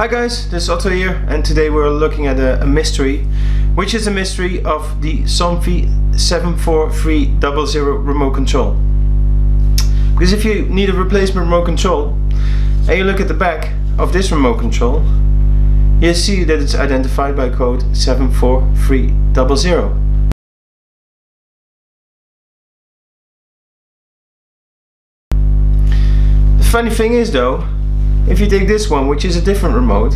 Hi guys, this is Otto here, and today we're looking at a mystery, which is a mystery of the Somfy 74300 remote control. Because if you need a replacement remote control and you look at the back of this remote control, you see that it's identified by code 74300. The funny thing is though, if you take this one, which is a different remote,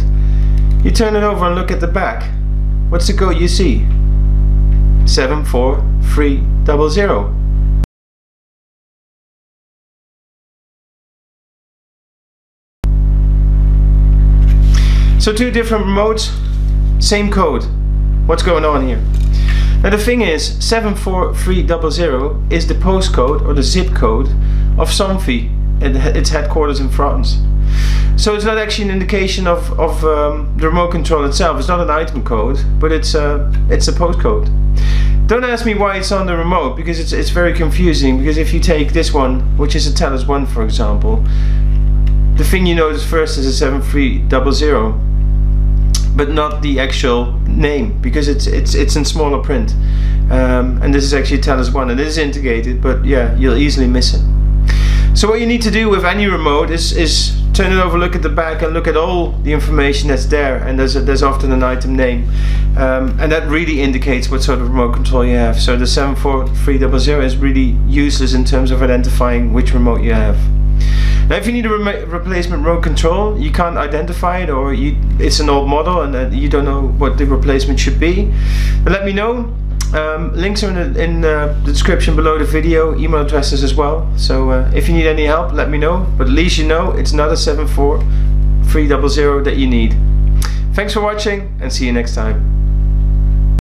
you turn it over and look at the back, what's the code you see? 74300. So two different remotes, same code. What's going on here? Now the thing is, 74300 is the postcode or the zip code of Somfy and its headquarters in France. So it's not actually an indication of the remote control itself. It's not an item code, but it's a postcode. Don't ask me why it's on the remote, because it's very confusing. Because if you take this one, which is a Telis 1 for example, the thing you notice first is a 7300, but not the actual name, because it's in smaller print. And this is actually Telis 1, and it is integrated, but yeah, you'll easily miss it. So what you need to do with any remote is turn it over, look at the back, and look at all the information that's there. And there's often an item name, and that really indicates what sort of remote control you have. So the 74300 is really useless in terms of identifying which remote you have. Now, if you need a replacement remote control, you can't identify it, or it's an old model and you don't know what the replacement should be, but let me know. Links are in the description below the video, email addresses as well. So if you need any help, let me know. But at least you know it's not a 74300 that you need. Thanks for watching, and see you next time.